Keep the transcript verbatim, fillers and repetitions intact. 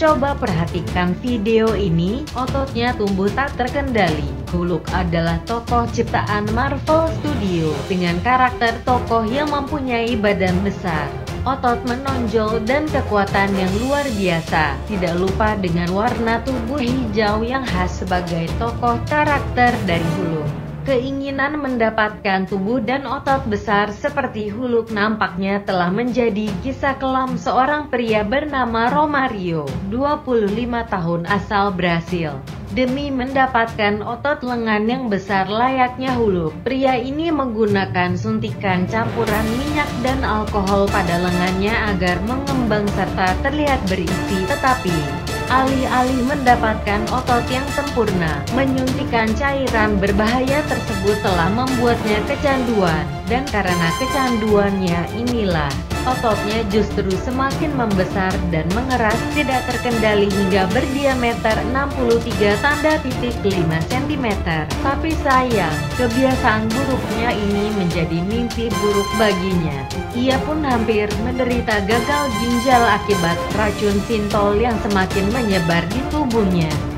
Coba perhatikan video ini, ototnya tumbuh tak terkendali. Hulk adalah tokoh ciptaan Marvel Studio dengan karakter tokoh yang mempunyai badan besar, otot menonjol dan kekuatan yang luar biasa. Tidak lupa dengan warna tubuh hijau yang khas sebagai tokoh karakter dari Hulk. Keinginan mendapatkan tubuh dan otot besar seperti Hulk nampaknya telah menjadi kisah kelam seorang pria bernama Romario, dua puluh lima tahun asal Brasil. Demi mendapatkan otot lengan yang besar layaknya Hulk, pria ini menggunakan suntikan campuran minyak dan alkohol pada lengannya agar mengembang serta terlihat berisi, tetapi alih-alih mendapatkan otot yang sempurna, menyuntikkan cairan berbahaya tersebut telah membuatnya kecanduan. Dan karena kecanduannya inilah, ototnya justru semakin membesar dan mengeras tidak terkendali hingga berdiameter enam puluh tiga koma lima sentimeter. Tapi sayang, kebiasaan buruknya ini menjadi mimpi buruk baginya. Ia pun hampir menderita gagal ginjal akibat racun sintol yang semakin menyebar di tubuhnya.